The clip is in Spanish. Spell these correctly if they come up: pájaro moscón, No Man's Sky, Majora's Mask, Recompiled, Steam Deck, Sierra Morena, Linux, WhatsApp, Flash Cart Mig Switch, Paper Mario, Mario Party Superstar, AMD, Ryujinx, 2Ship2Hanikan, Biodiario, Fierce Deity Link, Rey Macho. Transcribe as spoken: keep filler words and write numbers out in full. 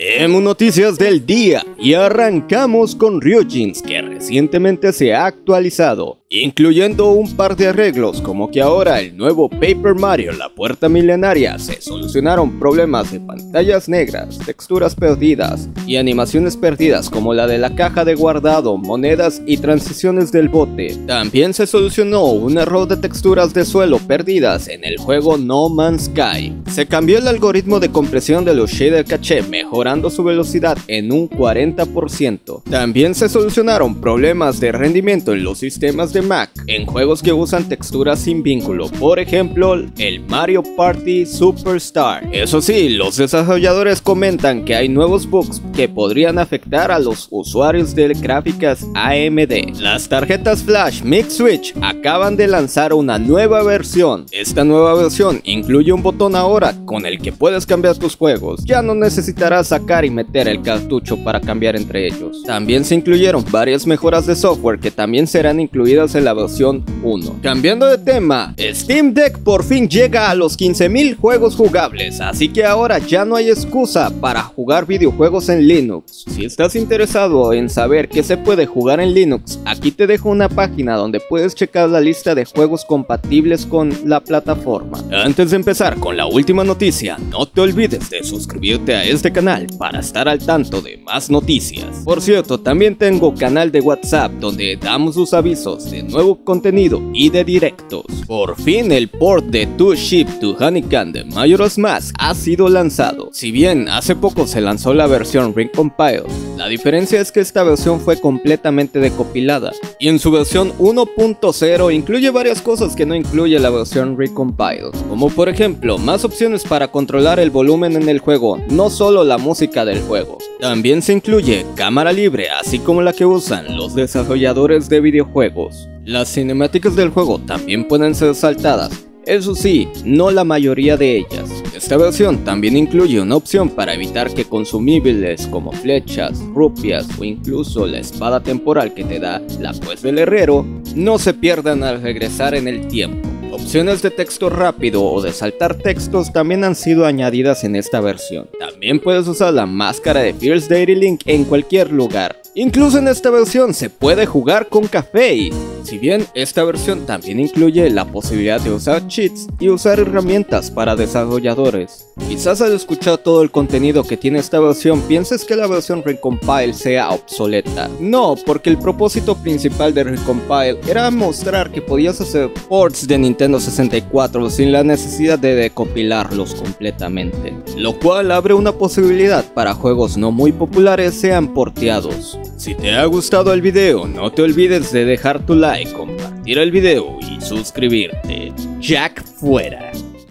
Tenemos noticias del día y arrancamos con Ryujinx, que recientemente se ha actualizado, incluyendo un par de arreglos como que ahora el nuevo Paper Mario, la puerta milenaria, se solucionaron problemas de pantallas negras, texturas perdidas y animaciones perdidas como la de la caja de guardado, monedas y transiciones del bote. También se solucionó un error de texturas de suelo perdidas en el juego No Man's Sky. Se cambió el algoritmo de compresión de los shader caché, mejorando su velocidad en un cuarenta por ciento. También se solucionaron problemas de rendimiento en los sistemas de Mac en juegos que usan texturas sin vínculo, por ejemplo el Mario Party Superstar. Eso sí, los desarrolladores comentan que hay nuevos bugs que podrían afectar a los usuarios de gráficas A M D. Las tarjetas Flash Mix Switch acaban de lanzar una nueva versión. Esta nueva versión incluye un botón ahora con el que puedes cambiar tus juegos. Ya no necesitarás sacar y meter el cartucho para cambiar entre ellos. También se incluyeron varias mejoras de software que también serán incluidas en la versión uno. Cambiando de tema, Steam Deck por fin llega a los quince mil juegos jugables, así que ahora ya no hay excusa para jugar videojuegos en Linux. Si estás interesado en saber qué se puede jugar en Linux, aquí te dejo una página donde puedes checar la lista de juegos compatibles con la plataforma. Antes de empezar con la última noticia, no te olvides de suscribirte a este canal para estar al tanto de más noticias. Por cierto, también tengo canal de WhatsApp donde damos sus avisos de nuevo contenido y de directos. Por fin el port de two ship two hanikan de Majora's Mask ha sido lanzado. Si bien hace poco se lanzó la versión Recompiled, la diferencia es que esta versión fue completamente decopilada y en su versión uno punto cero incluye varias cosas que no incluye la versión Recompiled, como por ejemplo más opciones para controlar el volumen en el juego, no solo la música del juego. También se incluye cámara libre, así como la que usan los desarrolladores de videojuegos. Las cinemáticas del juego también pueden ser saltadas, eso sí, no la mayoría de ellas. Esta versión también incluye una opción para evitar que consumibles como flechas, rupias o incluso la espada temporal que te da la juez del herrero no se pierdan al regresar en el tiempo. Opciones de texto rápido o de saltar textos también han sido añadidas en esta versión. También puedes usar la máscara de Fierce Deity Link en cualquier lugar. Incluso en esta versión se puede jugar con café. Si bien esta versión también incluye la posibilidad de usar cheats y usar herramientas para desarrolladores. Quizás al escuchar todo el contenido que tiene esta versión pienses que la versión Recompile sea obsoleta. No, porque el propósito principal de Recompile era mostrar que podías hacer ports de Nintendo sesenta y cuatro sin la necesidad de decopilarlos completamente, lo cual abre una posibilidad para juegos no muy populares sean porteados. Si te ha gustado el video, no te olvides de dejar tu like, compartir el video y suscribirte. Jack fuera.